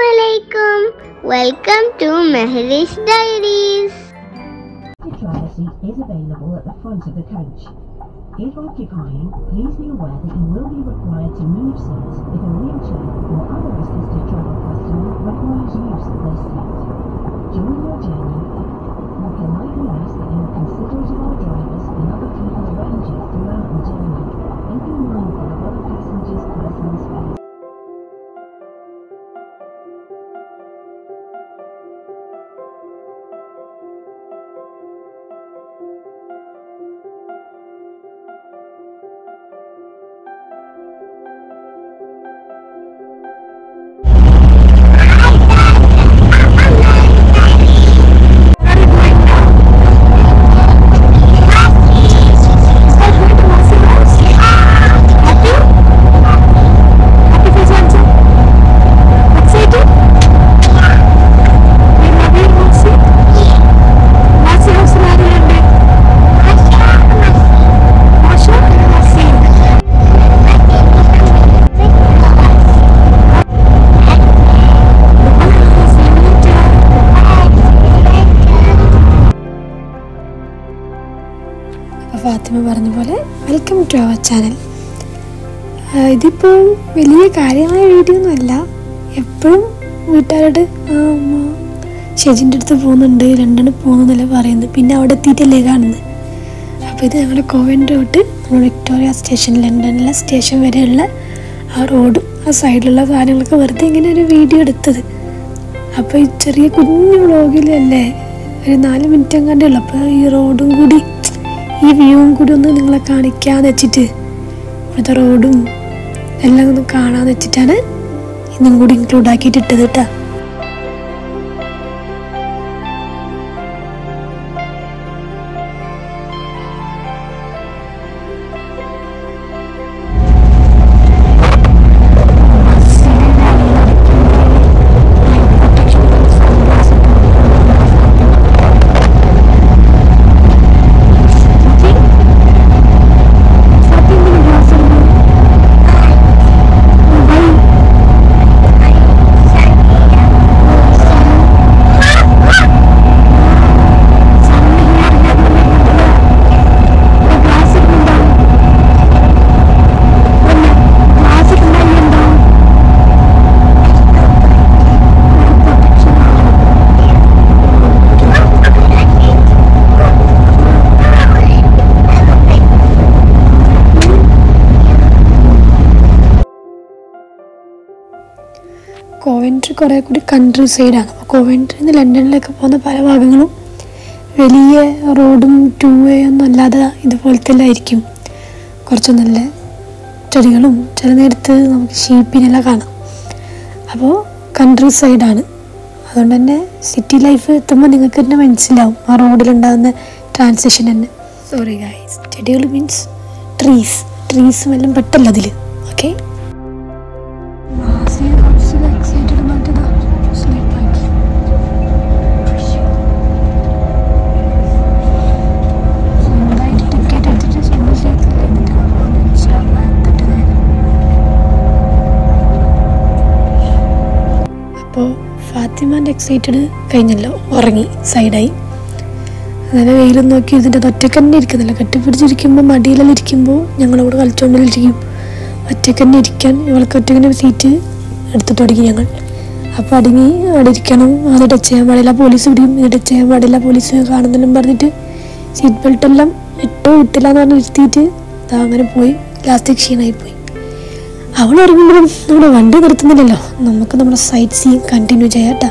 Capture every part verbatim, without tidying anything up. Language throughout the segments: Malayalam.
Assalamualaikum. Welcome to Mehrish Diaries. The driver's seat is available at the front of the coach. If occupying, please be aware that you will be required to move seats if a wheelchair or other assisted travel customer requires use of this seat. During your journey, we can likely ask that you are considerate of our drivers and other people's ranges throughout the journey, and be mindful of other passengers' personal space. Welcome to our channel. I did put Villy carry my video Nella. A pum retired Shagin did the phone and day and a pond in the pin out a theta legan. Up with a Coventry route, Victoria Station, London, La Station Vedella, our road, a side love, and like a thing in a video. Up with Cherry couldn't logil and I live in Tangadilla, your road and goody. If you could on the Nilakani can a chitty with a rodum, Elanakana the chitana, in the wood include a kitty to the ta. Coventry is countryside. Coventry is London. There are many roads and two-way and all that. This is the first time. There countryside. City life road transition. Sorry guys. Schedule means trees. Trees are okay? Excited, kind of orangy, side eye. Then I will knock you into the chicken nid can like a different kimbo, Madila Litkimbo, Yangal Alternal Jeep. A chicken nid can, you will cut in a seat at the Toddy Yangal. A padding, a dicano, another chair, Madilla police, a chair, Madilla police, and the number the seat belt alum, a toe tilana is theatre, the Ameripoi, plastic sheen I poi. I will remember no wonder that the Namaka sightseeing continue Jayata.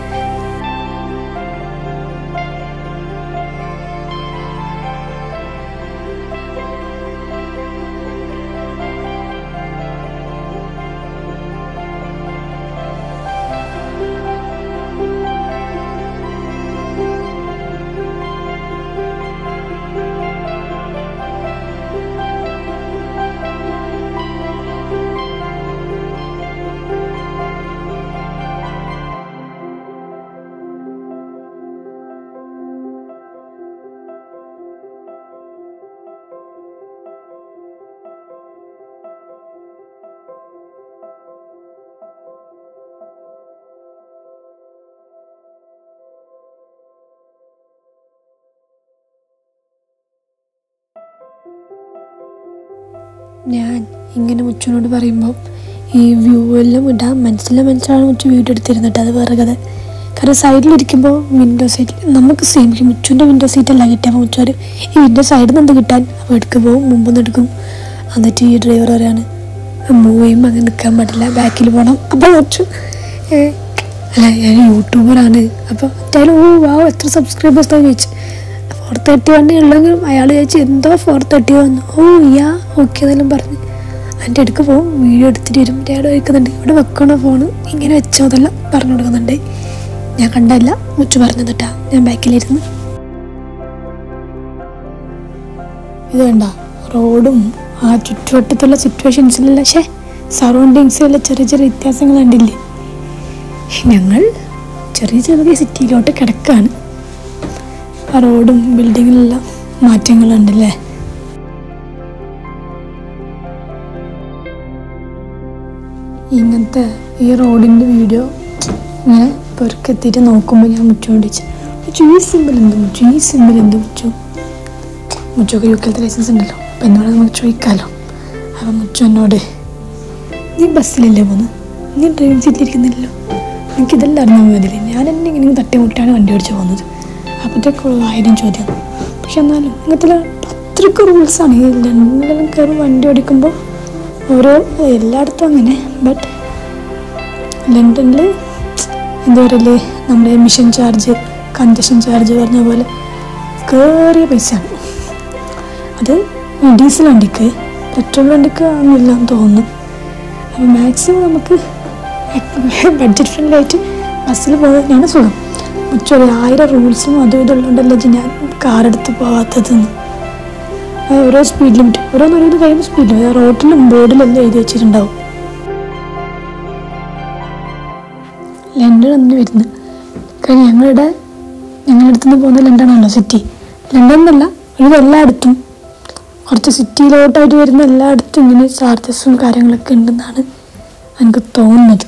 ഞാൻ ഇങ്ങനെ മുച്ചുവിനോട് പറയുമ്പോൾ ഈ വ്യൂ എല്ലാം ഇടാം മനസ്സിലെ മനസ്സിലാണ് മുച്ചു വ്യൂ എടുത്തിരുന്നിട്ട് അത് വേറെ കഥ. കാരണം സൈഡിലിരിക്കുമ്പോൾ വിൻഡോ സീറ്റിൽ നമുക്ക് സെയിം പക്ഷേ മുച്ചുവിൻ്റെ വിൻഡോ സീറ്റല്ല കിട്ടിയാൽ മുച്ചു വരും ഈ വിൻഡോ സൈഡിൽ നിന്ന് എന്ത് കിട്ടാൻ അപ്പോൾ എടുക്കും പോകും മുമ്പൊന്നും എടുക്കും. എന്നിട്ട് ഈ ഡ്രൈവർ വരെയാണ് മൂവ് ചെയ്യുമ്പോൾ അങ്ങനെ നിൽക്കാൻ പാടില്ല ബാക്കിൽ പോകണം. അപ്പോൾ മുച്ചു അല്ല ഞാൻ യൂട്യൂബറാണ് അപ്പോൾ അത്യാലും ഓ വാ എത്ര സബ്സ്ക്രൈബേഴ്സാണ് ചോദിച്ചു. ഫോർ തേർട്ടി വണ്ടി ഉള്ളെങ്കിലും അയാൾ ചോദിച്ചു എന്തോ ഫോർ തേർട്ടി വന്നു ഓ യാ ഓക്കെ എന്നെല്ലാം പറഞ്ഞു എൻ്റെ അടുക്ക് പോകും വീഡിയോ എടുത്തിട്ട് വരും. അയാൾ വയ്ക്കുന്നുണ്ട് ഇവിടെ വെക്കണോ ഫോണ് ഇങ്ങനെ വെച്ചോ അതെല്ലാം പറഞ്ഞു കൊടുക്കുന്നുണ്ട്. ഞാൻ കണ്ടല്ല മുച്ചു പറഞ്ഞു തന്നിട്ടാ ഞാൻ ബാക്കിലിരുന്ന് ഇത് കണ്ട റോഡും ആ ചുറ്റുവട്ടത്തുള്ള സിറ്റുവേഷൻസിലുള്ള പക്ഷേ സറൗണ്ടിങ്സിലുള്ള ചെറിയ ചെറിയ വ്യത്യാസങ്ങൾ കണ്ടില്ലേ. ഞങ്ങൾ ചെറിയ ചെറിയ സിറ്റിയിലോട്ട് കിടക്കുകയാണ്. ആ റോഡും ബിൽഡിങ്ങിലെല്ലാം മാറ്റങ്ങളുണ്ടല്ലേ. ഇങ്ങനത്തെ ഈ റോഡിൻ്റെ വീഡിയോ ഇങ്ങനെ പെറുക്കെത്തിയിട്ട് നോക്കുമ്പോൾ ഞാൻ മുച്ചുകൊണ്ടിച്ചു മുച്ചു ഈ സിമ്പിൾ എന്ത് മുച്ചു ഈ സിമ്പിൾ എന്ത് മുച്ചു മുച്ചൊക്കെ യു കെയിലത്തെ ലൈസൻസ് ഉണ്ടല്ലോ. അപ്പം എന്നോട് നമുക്ക് ചോദിക്കാമല്ലോ. അപ്പം മുച്ചു എന്നോട് നീ ബസ്സിലല്ലേ പോന്ന് നീ ഡ്രൈവിംഗ് സീറ്റിലിരിക്കുന്നില്ലല്ലോ എനിക്കിതെല്ലാം അറിഞ്ഞാൽ മതി ഞാൻ എന്നെ ഇങ്ങനെ തട്ടിമുട്ടാണ് വണ്ടി ഓടിച്ച് പോകുന്നത്. അപ്പോഴത്തേക്കുള്ള ആയിരം ചോദ്യം. പക്ഷെ എന്നാലും ഇങ്ങനത്തെ അത്രയ്ക്ക് റൂൾസാണ് ഈ ലണ്ടനിൽ കയറി വണ്ടി ഓടിക്കുമ്പോൾ ഓരോ എല്ലായിടത്തും അങ്ങനെ. ബട്ട് ലണ്ടനിൽ എന്താ പറയല്ലേ നമ്മുടെ എമിഷൻ ചാർജ് കൺജഷൻ ചാർജ് പറഞ്ഞ പോലെ കയറിയ പൈസയാണ്. അത് ഡീസൽ വണ്ടിക്ക് പെട്രോൾ വണ്ടിക്ക് ആണെന്നില്ലാന്ന് തോന്നുന്നു. അപ്പോൾ മാക്സിമം നമുക്ക് ബഡ്ജറ്റ് ഫ്രണ്ട്ലി ആയിട്ട് ബസ്സിൽ പോകുന്നതിനാണ് സുഖം. മുച്ചൊരു ആയിരം റൂൾസും അതും ഇതുള്ളതുകൊണ്ടല്ലേ ഞാൻ കാറെടുത്ത് പോകാത്തതെന്ന്. ഓരോ സ്പീഡ് ലിമിറ്റ് ഓരോന്നൊരു ഇത് കഴിയുമ്പോൾ സ്പീഡ് ലിമിറ്റ് റോഡിലും ബോർഡിലെല്ലാം എഴുതി വെച്ചിട്ടുണ്ടാവും. ലണ്ടൻ ഒന്ന് വരുന്നത് കാരണം ഞങ്ങളുടെ ഞങ്ങളുടെ അടുത്തുനിന്ന് പോകുന്ന ലണ്ടനാണല്ലോ സിറ്റി. ലണ്ടൻ എന്നല്ല ഒരു എല്ലായിടത്തും കുറച്ച് സിറ്റിയിലോട്ടായിട്ട് വരുന്ന എല്ലായിടത്തും ഇങ്ങനെ ചാർജസും കാര്യങ്ങളൊക്കെ ഉണ്ടെന്നാണ് എനിക്ക് തോന്നുന്നത്.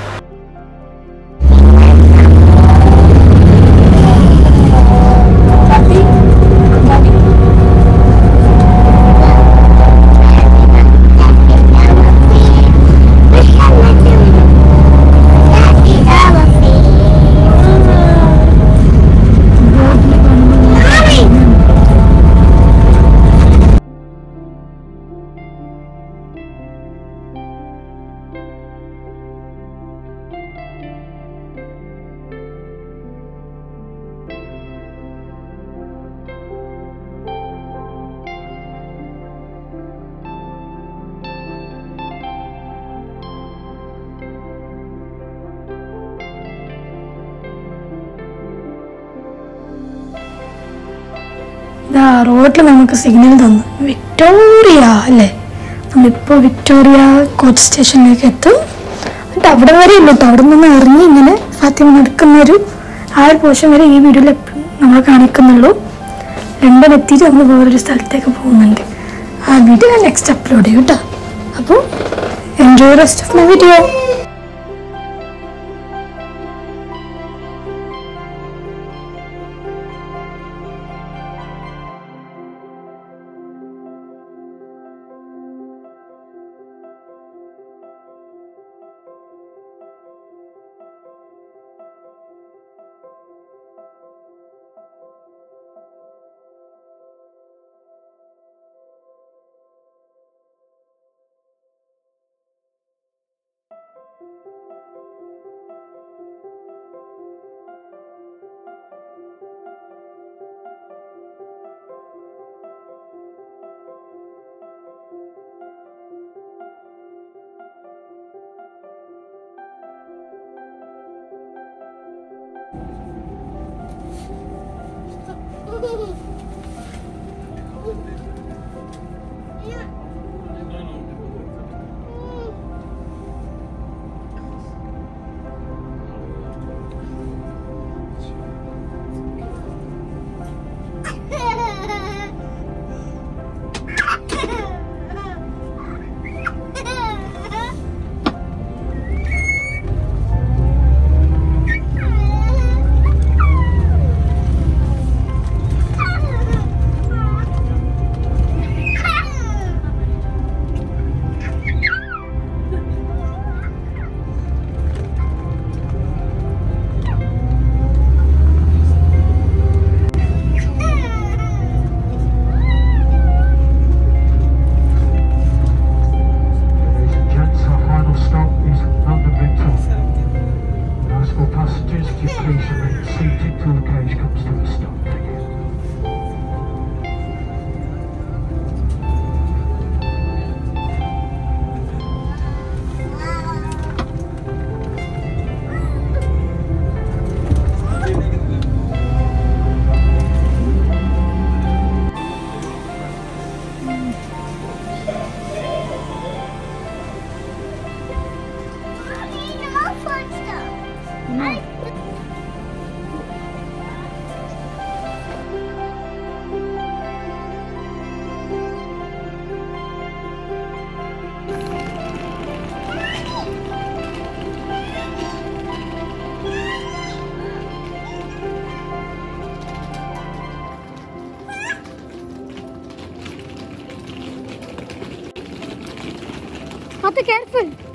റോഡിൽ നമുക്ക് സിഗ്നൽ തന്നു വിക്ടോറിയ അല്ലേ. നമ്മളിപ്പോൾ വിക്ടോറിയ കോച്ച് സ്റ്റേഷനിലേക്ക് എത്തും. എന്നിട്ട് അവിടെ വരെ ഇല്ല കേട്ടോ. അവിടെ നിന്ന് ഇറങ്ങി ഇങ്ങനെ ഫാത്തിമ നടക്കുന്നൊരു ആ ഒരു പോഷൻ വരെ ഈ വീഡിയോയിൽ നമ്മൾ കാണിക്കുന്നുള്ളൂ. ലണ്ടൻ എത്തിയിട്ട് നമ്മൾ വേറൊരു സ്ഥലത്തേക്ക് പോകുന്നുണ്ട്. ആ വീഡിയോ ഞാൻ നെക്സ്റ്റ് അപ്ലോഡ് ചെയ്യും കേട്ടോ. അപ്പോൾ enjoy rest of my video. Careful.